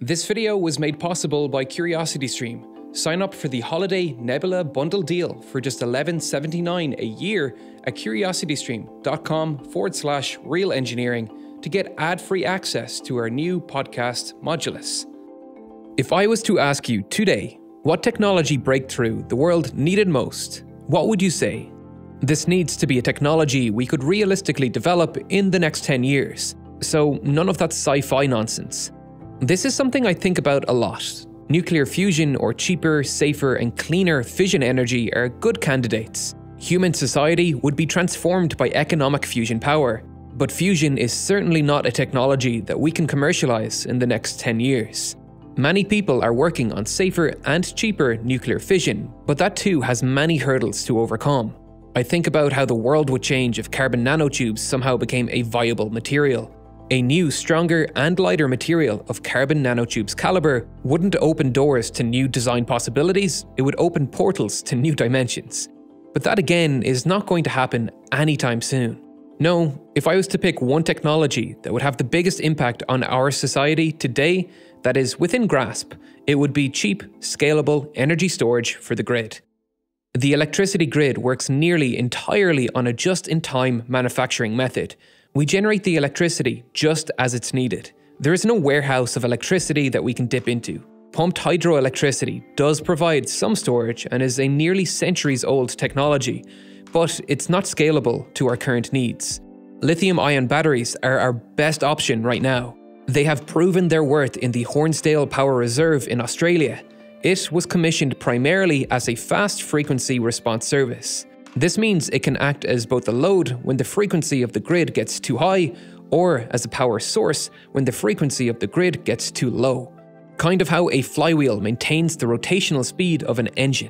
This video was made possible by CuriosityStream. Sign up for the Holiday Nebula Bundle Deal for just $11.79 a year at curiositystream.com/real engineering to get ad-free access to our new podcast, Modulus. If I was to ask you today what technology breakthrough the world needed most, what would you say? This needs to be a technology we could realistically develop in the next 10 years, so none of that sci-fi nonsense. This is something I think about a lot. Nuclear fusion or cheaper, safer and cleaner fission energy are good candidates. Human society would be transformed by economic fusion power, but fusion is certainly not a technology that we can commercialize in the next 10 years. Many people are working on safer and cheaper nuclear fission, but that too has many hurdles to overcome. I think about how the world would change if carbon nanotubes somehow became a viable material. A new, stronger and lighter material of carbon nanotubes caliber wouldn't open doors to new design possibilities, it would open portals to new dimensions. But that again is not going to happen anytime soon. No, if I was to pick one technology that would have the biggest impact on our society today that is within grasp, it would be cheap, scalable energy storage for the grid. The electricity grid works nearly entirely on a just-in-time manufacturing method. We generate the electricity just as it's needed. There is no warehouse of electricity that we can dip into. Pumped hydroelectricity does provide some storage and is a nearly centuries-old technology, but it's not scalable to our current needs. Lithium-ion batteries are our best option right now. They have proven their worth in the Hornsdale Power Reserve in Australia. It was commissioned primarily as a fast frequency response service. This means it can act as both a load when the frequency of the grid gets too high, or as a power source when the frequency of the grid gets too low. Kind of how a flywheel maintains the rotational speed of an engine.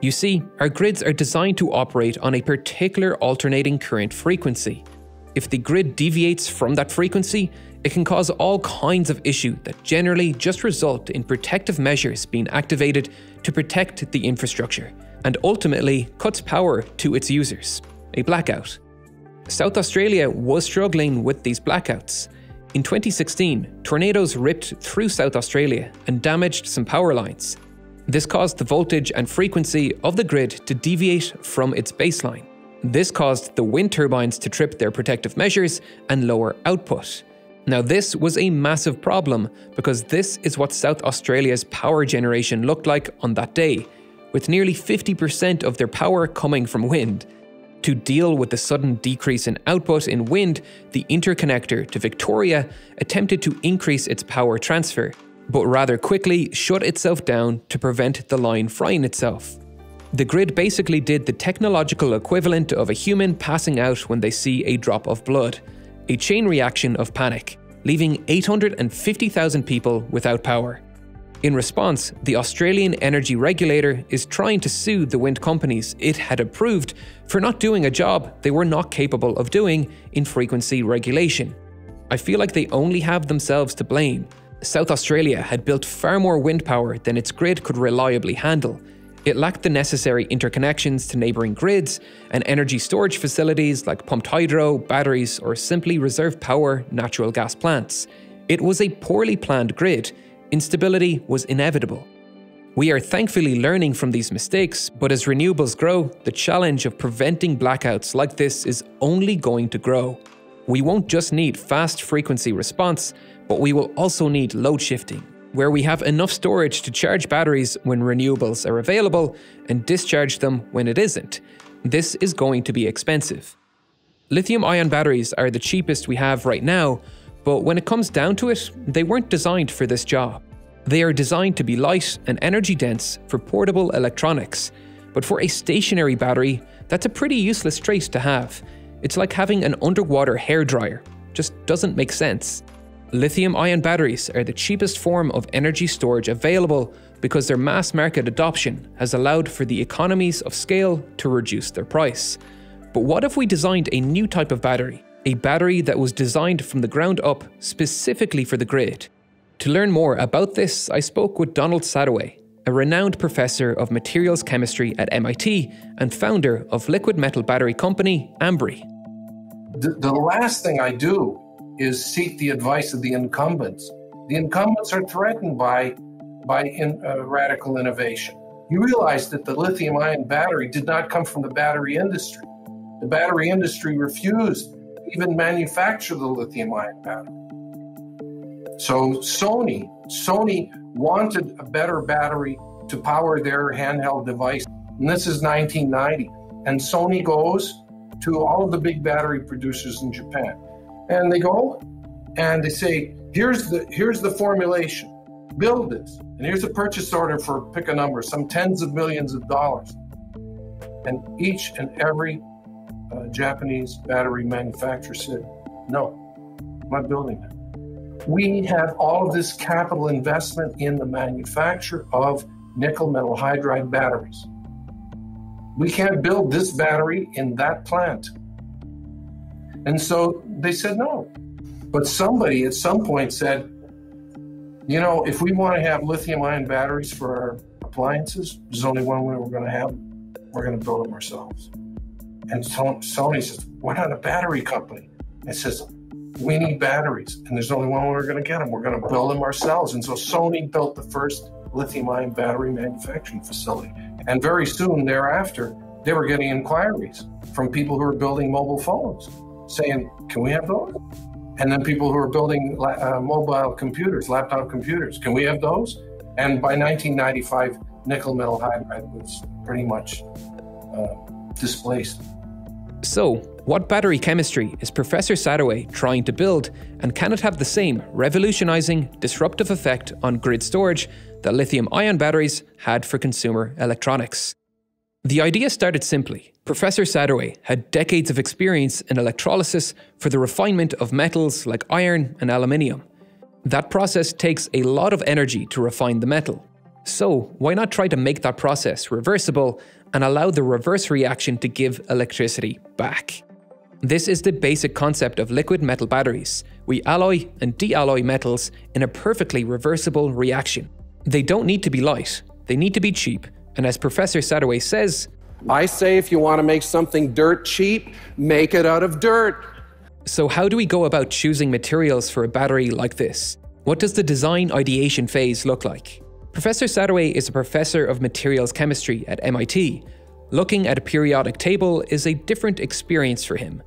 You see, our grids are designed to operate on a particular alternating current frequency. If the grid deviates from that frequency, it can cause all kinds of issues that generally just result in protective measures being activated to protect the infrastructure, and ultimately cuts power to its users. A blackout. South Australia was struggling with these blackouts. In 2016, tornadoes ripped through South Australia and damaged some power lines. This caused the voltage and frequency of the grid to deviate from its baseline. This caused the wind turbines to trip their protective measures and lower output. Now this was a massive problem because this is what South Australia's power generation looked like on that day, with nearly 50% of their power coming from wind. To deal with the sudden decrease in output in wind, the interconnector to Victoria attempted to increase its power transfer, but rather quickly shut itself down to prevent the line frying itself. The grid basically did the technological equivalent of a human passing out when they see a drop of blood, a chain reaction of panic, leaving 850,000 people without power. In response, the Australian Energy Regulator is trying to sue the wind companies it had approved for not doing a job they were not capable of doing in frequency regulation. I feel like they only have themselves to blame. South Australia had built far more wind power than its grid could reliably handle. It lacked the necessary interconnections to neighbouring grids, and energy storage facilities like pumped hydro, batteries or simply reserve power natural gas plants. It was a poorly planned grid. Instability was inevitable. We are thankfully learning from these mistakes, but as renewables grow, the challenge of preventing blackouts like this is only going to grow. We won't just need fast frequency response, but we will also need load shifting, where we have enough storage to charge batteries when renewables are available and discharge them when it isn't. This is going to be expensive. Lithium-ion batteries are the cheapest we have right now, but when it comes down to it, they weren't designed for this job. They are designed to be light and energy dense for portable electronics, but for a stationary battery, that's a pretty useless trait to have. It's like having an underwater hairdryer, just doesn't make sense. Lithium-ion batteries are the cheapest form of energy storage available because their mass market adoption has allowed for the economies of scale to reduce their price. But what if we designed a new type of battery? A battery that was designed from the ground up specifically for the grid. To learn more about this, I spoke with Donald Sadoway, a renowned professor of materials chemistry at MIT and founder of liquid metal battery company, Ambri. The last thing I do is seek the advice of the incumbents. The incumbents are threatened by radical innovation. You realize that the lithium-ion battery did not come from the battery industry. The battery industry refused to even manufacture the lithium-ion battery. So Sony wanted a better battery to power their handheld device. And this is 1990. And Sony goes to all of the big battery producers in Japan. And they go and they say, here's the formulation. Build this. And here's a purchase order for, pick a number, some tens of millions of dollars. And each and every Japanese battery manufacturer said, no, I'm not building that. We have all of this capital investment in the manufacture of nickel metal hydride batteries. We can't build this battery in that plant. And so they said no. But somebody at some point said, you know, if we want to have lithium-ion batteries for our appliances, there's only one way we're going to have them. We're going to build them ourselves. And Sony says, why not a battery company? It says, we need batteries, and there's only one way we're going to get them. We're going to build them ourselves. And so Sony built the first lithium-ion battery manufacturing facility. And very soon thereafter, they were getting inquiries from people who were building mobile phones saying, can we have those? And then people who were building mobile computers, laptop computers, can we have those? And by 1995, nickel metal hydride was pretty much displaced. So what battery chemistry is Professor Sadoway trying to build, and can it have the same revolutionizing, disruptive effect on grid storage that lithium-ion batteries had for consumer electronics? The idea started simply. Professor Sadoway had decades of experience in electrolysis for the refinement of metals like iron and aluminium. That process takes a lot of energy to refine the metal. So why not try to make that process reversible and allow the reverse reaction to give electricity back? This is the basic concept of liquid metal batteries. We alloy and de-alloy metals in a perfectly reversible reaction. They don't need to be light, they need to be cheap, and as Professor Sadoway says, I say if you want to make something dirt cheap, make it out of dirt. So how do we go about choosing materials for a battery like this? What does the design ideation phase look like? Professor Sadoway is a professor of materials chemistry at MIT. Looking at a periodic table is a different experience for him.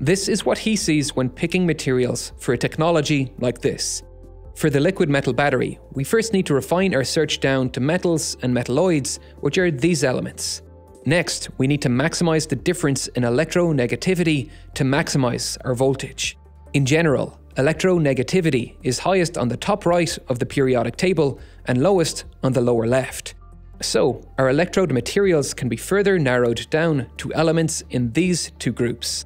This is what he sees when picking materials for a technology like this. For the liquid metal battery, we first need to refine our search down to metals and metalloids, which are these elements. Next, we need to maximize the difference in electronegativity to maximize our voltage. In general, electronegativity is highest on the top right of the periodic table and lowest on the lower left. So, our electrode materials can be further narrowed down to elements in these two groups.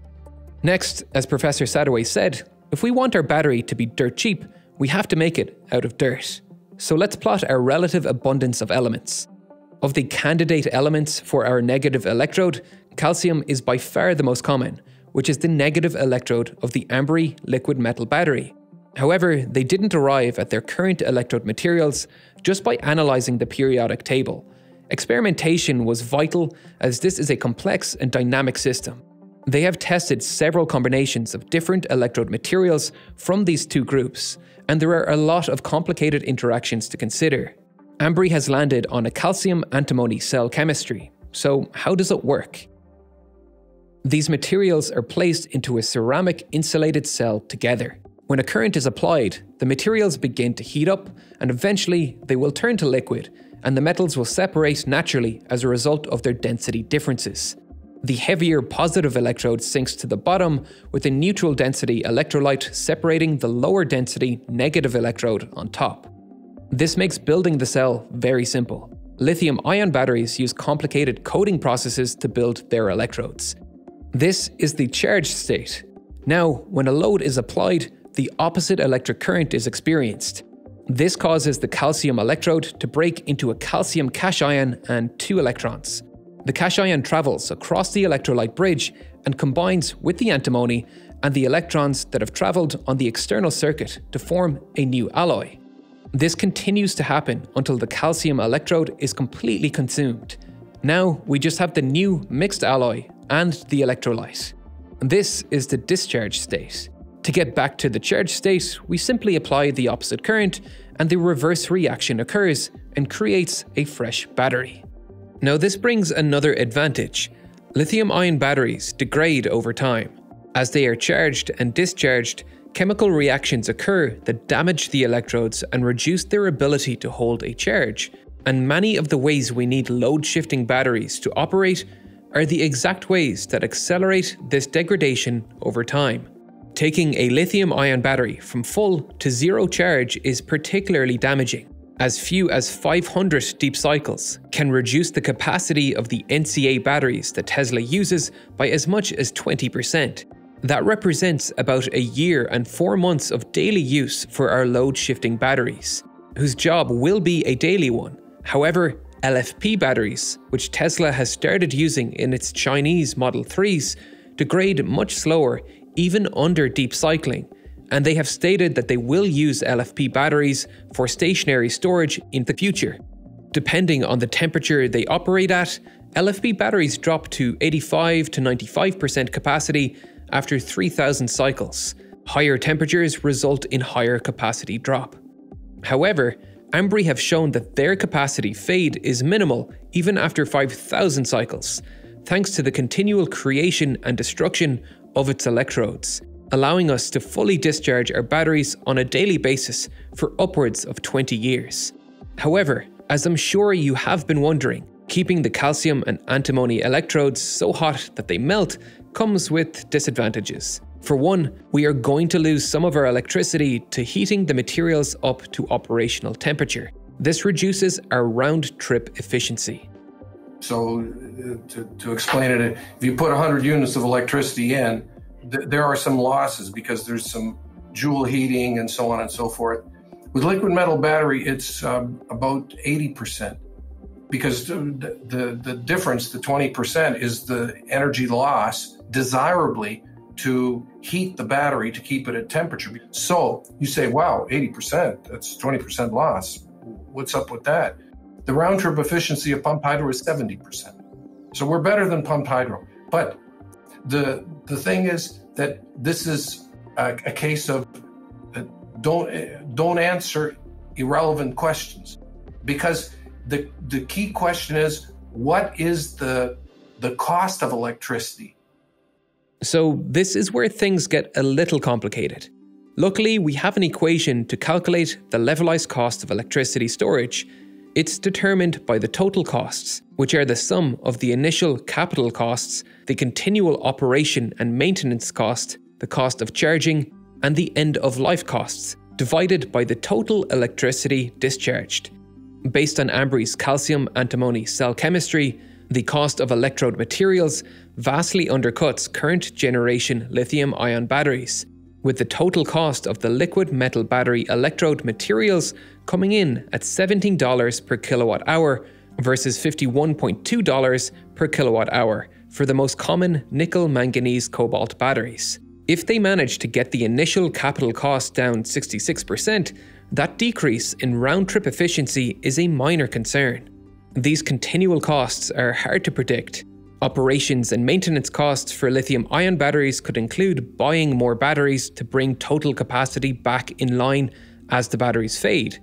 Next, as Professor Sadoway said, if we want our battery to be dirt cheap, we have to make it out of dirt. So let's plot our relative abundance of elements. Of the candidate elements for our negative electrode, calcium is by far the most common, which is the negative electrode of the Ambri liquid metal battery. However, they didn't arrive at their current electrode materials just by analysing the periodic table. Experimentation was vital, as this is a complex and dynamic system. They have tested several combinations of different electrode materials from these two groups, and there are a lot of complicated interactions to consider. Ambri has landed on a calcium antimony cell chemistry, so how does it work? These materials are placed into a ceramic insulated cell together. When a current is applied, the materials begin to heat up, and eventually they will turn to liquid, and the metals will separate naturally as a result of their density differences. The heavier positive electrode sinks to the bottom, with a neutral density electrolyte separating the lower density negative electrode on top. This makes building the cell very simple. Lithium-ion batteries use complicated coating processes to build their electrodes. This is the charged state. Now, when a load is applied, the opposite electric current is experienced. This causes the calcium electrode to break into a calcium cation and 2 electrons. The cation travels across the electrolyte bridge and combines with the antimony and the electrons that have travelled on the external circuit to form a new alloy. This continues to happen until the calcium electrode is completely consumed. Now we just have the new mixed alloy and the electrolyte. This is the discharge state. To get back to the charge state, we simply apply the opposite current and the reverse reaction occurs and creates a fresh battery. Now this brings another advantage. Lithium-ion batteries degrade over time. As they are charged and discharged, chemical reactions occur that damage the electrodes and reduce their ability to hold a charge. And many of the ways we need load-shifting batteries to operate are the exact ways that accelerate this degradation over time. Taking a lithium-ion battery from full to zero charge is particularly damaging. As few as 500 deep cycles can reduce the capacity of the NCA batteries that Tesla uses by as much as 20%. That represents about a year and 4 months of daily use for our load-shifting batteries, whose job will be a daily one. However, LFP batteries, which Tesla has started using in its Chinese Model 3s, degrade much slower even under deep cycling, and they have stated that they will use LFP batteries for stationary storage in the future. Depending on the temperature they operate at, LFP batteries drop to 85 to 95% capacity after 3,000 cycles. Higher temperatures result in higher capacity drop. However, Ambri have shown that their capacity fade is minimal even after 5,000 cycles, thanks to the continual creation and destruction of its electrodes, allowing us to fully discharge our batteries on a daily basis for upwards of 20 years. However, as I'm sure you have been wondering, keeping the calcium and antimony electrodes so hot that they melt comes with disadvantages. For one, we are going to lose some of our electricity to heating the materials up to operational temperature. This reduces our round-trip efficiency. So to explain it, if you put 100 units of electricity in, there are some losses because there's some joule heating and so on and so forth. With liquid metal battery, it's about 80%, because the difference, the 20%, is the energy loss desirably to heat the battery to keep it at temperature. So you say, wow, 80%, that's 20% loss. What's up with that? The round trip efficiency of pumped hydro is 70%. So we're better than pumped hydro. But the thing is that this is a case of don't answer irrelevant questions, because the key question is, what is the cost of electricity? So this is where things get a little complicated. Luckily, we have an equation to calculate the levelized cost of electricity storage. It's determined by the total costs, which are the sum of the initial capital costs, the continual operation and maintenance cost, the cost of charging, and the end-of-life costs, divided by the total electricity discharged. Based on Ambri's calcium antimony cell chemistry, the cost of electrode materials vastly undercuts current generation lithium-ion batteries, with the total cost of the liquid metal battery electrode materials coming in at $17 per kilowatt-hour versus $51.2 per kilowatt-hour for the most common nickel-manganese-cobalt batteries. If they manage to get the initial capital cost down 66%, that decrease in round-trip efficiency is a minor concern. These continual costs are hard to predict. Operations and maintenance costs for lithium-ion batteries could include buying more batteries to bring total capacity back in line as the batteries fade.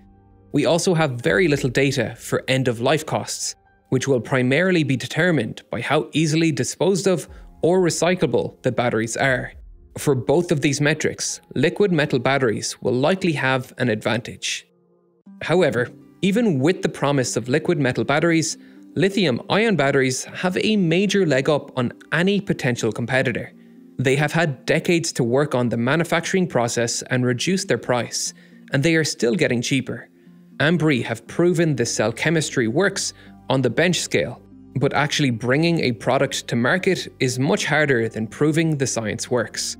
We also have very little data for end-of-life costs, which will primarily be determined by how easily disposed of or recyclable the batteries are. For both of these metrics, liquid metal batteries will likely have an advantage. However, even with the promise of liquid metal batteries, lithium-ion batteries have a major leg up on any potential competitor. They have had decades to work on the manufacturing process and reduce their price, and they are still getting cheaper. Ambri have proven this cell chemistry works on the bench scale, but actually bringing a product to market is much harder than proving the science works.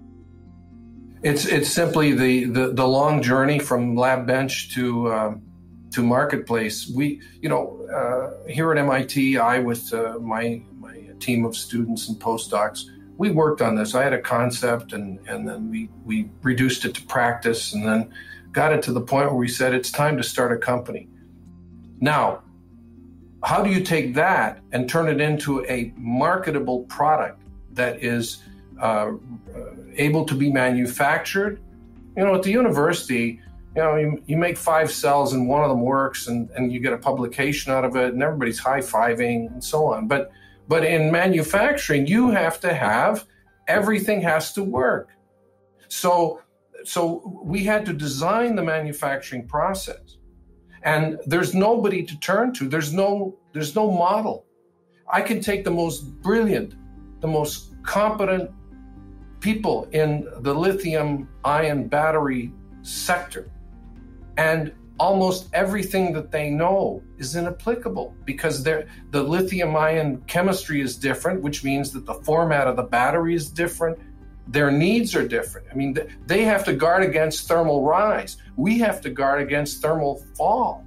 It's simply the long journey from lab bench to marketplace. We, here at MIT, I with my team of students and postdocs, we worked on this. I had a concept, and then we reduced it to practice, and then got it to the point where we said it's time to start a company. Now, how do you take that and turn it into a marketable product that is able to be manufactured. You know, at the university, you know, you make 5 cells and one of them works, and you get a publication out of it, and everybody's high-fiving and so on. But in manufacturing, you have to have, everything has to work. So we had to design the manufacturing process. And there's nobody to turn to. There's no model. I can take the most brilliant, the most competent people in the lithium-ion battery sector, and almost everything that they know is inapplicable because the lithium-ion chemistry is different, which means that the format of the battery is different. Their needs are different. I mean, they have to guard against thermal rise. We have to guard against thermal fall.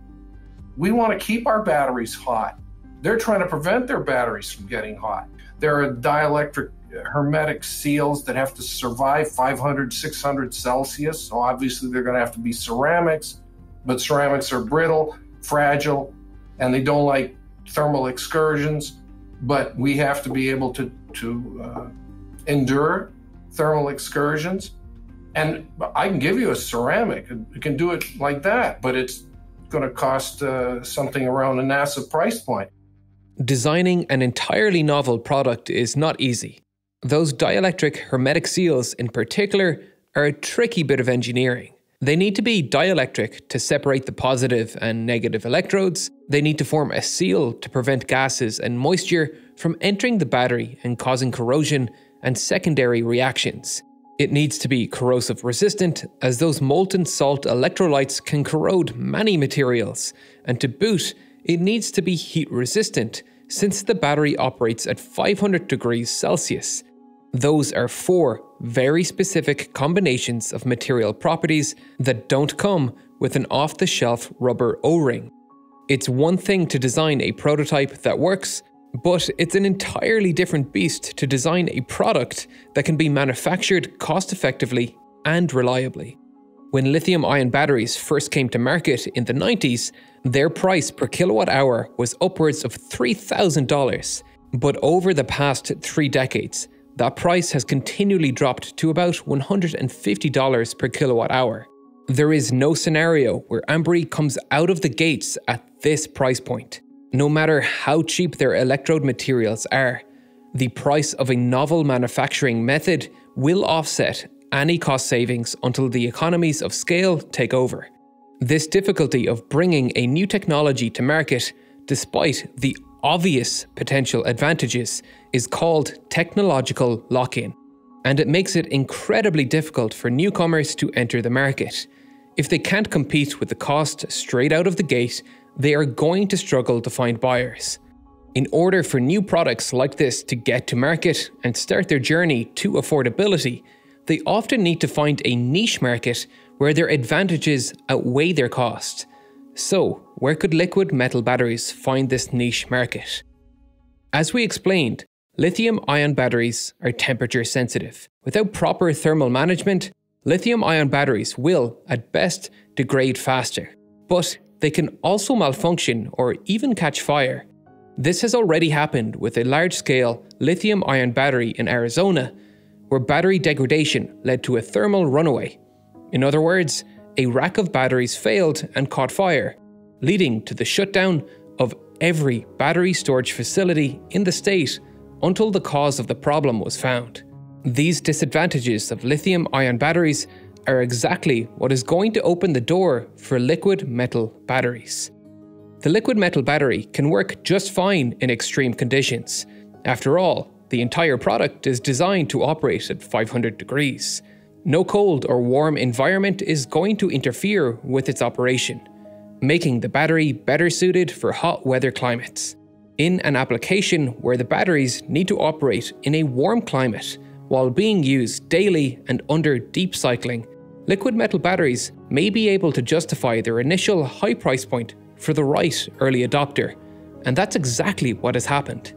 We want to keep our batteries hot. They're trying to prevent their batteries from getting hot. There are dielectric hermetic seals that have to survive 500, 600 Celsius. So obviously they're going to have to be ceramics, but ceramics are brittle, fragile, and they don't like thermal excursions. But we have to be able to endure thermal excursions. And I can give you a ceramic. It can do it like that, but it's going to cost something around a NASA price point. Designing an entirely novel product is not easy. Those dielectric hermetic seals in particular are a tricky bit of engineering. They need to be dielectric to separate the positive and negative electrodes. They need to form a seal to prevent gases and moisture from entering the battery and causing corrosion and secondary reactions. It needs to be corrosive resistant, as those molten salt electrolytes can corrode many materials, and to boot, it needs to be heat resistant, since the battery operates at 500 degrees Celsius. Those are 4 very specific combinations of material properties that don't come with an off-the-shelf rubber O-ring. It's one thing to design a prototype that works, but it's an entirely different beast to design a product that can be manufactured cost-effectively and reliably. When lithium-ion batteries first came to market in the 90s, their price per kilowatt hour was upwards of $3,000. But over the past 3 decades, that price has continually dropped to about $150 per kilowatt hour. There is no scenario where Ambri comes out of the gates at this price point. No matter how cheap their electrode materials are, the price of a novel manufacturing method will offset any cost savings until the economies of scale take over. This difficulty of bringing a new technology to market, despite the obvious potential advantages, is called technological lock-in, and it makes it incredibly difficult for newcomers to enter the market. If they can't compete with the cost straight out of the gate, they are going to struggle to find buyers. In order for new products like this to get to market and start their journey to affordability, they often need to find a niche market where their advantages outweigh their cost. So, where could liquid metal batteries find this niche market? As we explained, lithium-ion batteries are temperature sensitive. Without proper thermal management, lithium-ion batteries will, at best, degrade faster. But they can also malfunction or even catch fire. This has already happened with a large-scale lithium-ion battery in Arizona, where battery degradation led to a thermal runaway. In other words, a rack of batteries failed and caught fire, leading to the shutdown of every battery storage facility in the state until the cause of the problem was found. These disadvantages of lithium-ion batteries are exactly what is going to open the door for liquid metal batteries. The liquid metal battery can work just fine in extreme conditions. After all, the entire product is designed to operate at 500 degrees. No cold or warm environment is going to interfere with its operation, making the battery better suited for hot weather climates. In an application where the batteries need to operate in a warm climate while being used daily and under deep cycling, liquid metal batteries may be able to justify their initial high price point for the right early adopter, and that's exactly what has happened.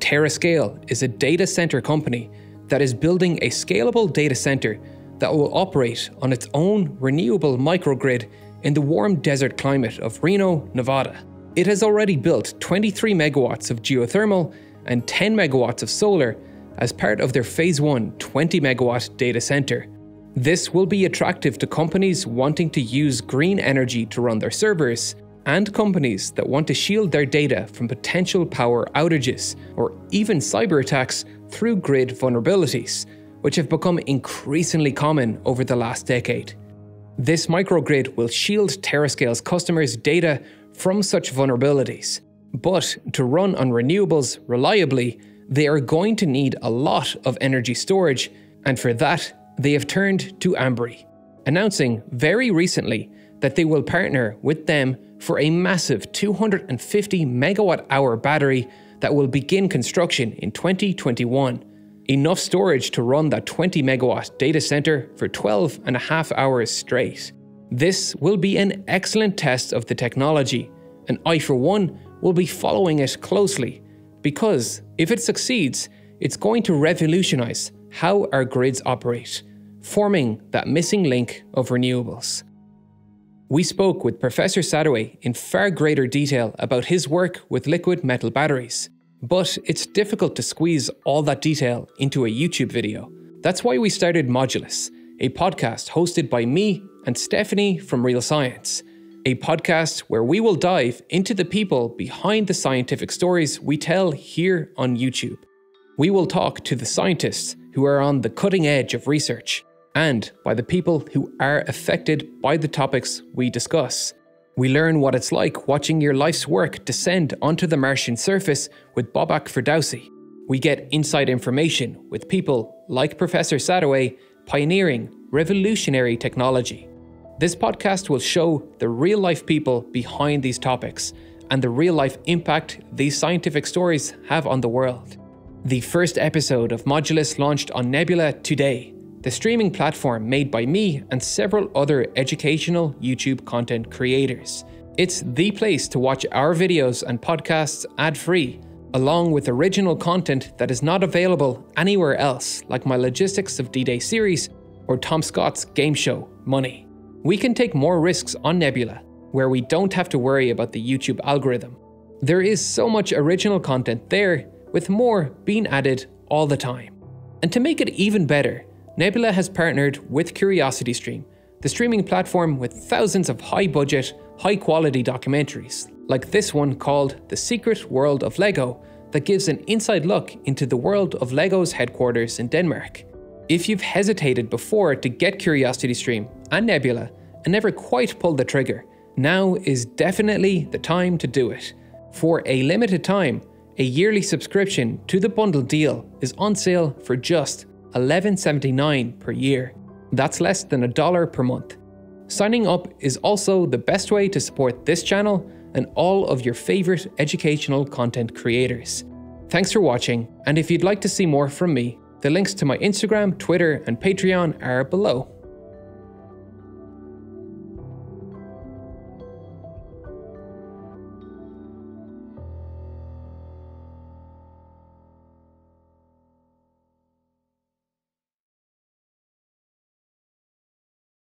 Terascale is a data center company that is building a scalable data center that will operate on its own renewable microgrid in the warm desert climate of Reno, Nevada. It has already built 23 megawatts of geothermal and 10 megawatts of solar as part of their Phase 1 20-megawatt data center. This will be attractive to companies wanting to use green energy to run their servers, and companies that want to shield their data from potential power outages, or even cyber attacks through grid vulnerabilities, which have become increasingly common over the last decade. This microgrid will shield Terascale's customers' data from such vulnerabilities, but to run on renewables reliably, they are going to need a lot of energy storage, and for that, they have turned to Ambri, announcing very recently that they will partner with them for a massive 250 megawatt hour battery that will begin construction in 2021. Enough storage to run that 20 megawatt data center for 12.5 hours straight. This will be an excellent test of the technology, and I, for one, will be following it closely, because if it succeeds, it's going to revolutionize how our grids operate, forming that missing link of renewables. We spoke with Professor Sadoway in far greater detail about his work with liquid metal batteries, but it's difficult to squeeze all that detail into a YouTube video. That's why we started Modulus, a podcast hosted by me and Stephanie from Real Science, a podcast where we will dive into the people behind the scientific stories we tell here on YouTube. We will talk to the scientists who are on the cutting edge of research, and by the people who are affected by the topics we discuss. We learn what it's like watching your life's work descend onto the Martian surface with Bobak Ferdowsi. We get inside information with people like Professor Sadoway pioneering revolutionary technology. This podcast will show the real-life people behind these topics and the real-life impact these scientific stories have on the world. The first episode of Modulus launched on Nebula today, the streaming platform made by me and several other educational YouTube content creators. It's the place to watch our videos and podcasts ad-free, along with original content that is not available anywhere else, like my Logistics of D-Day series or Tom Scott's game show, Money. We can take more risks on Nebula, where we don't have to worry about the YouTube algorithm. There is so much original content there, with more being added all the time. And to make it even better, Nebula has partnered with CuriosityStream, the streaming platform with thousands of high-budget, high-quality documentaries, like this one called The Secret World of LEGO, that gives an inside look into the world of LEGO's headquarters in Denmark. If you've hesitated before to get CuriosityStream and Nebula and never quite pulled the trigger, now is definitely the time to do it. For a limited time, a yearly subscription to the bundle deal is on sale for just $11.79 per year. That's less than $1 per month. Signing up is also the best way to support this channel and all of your favorite educational content creators. Thanks for watching, and if you'd like to see more from me, the links to my Instagram, Twitter, and Patreon are below.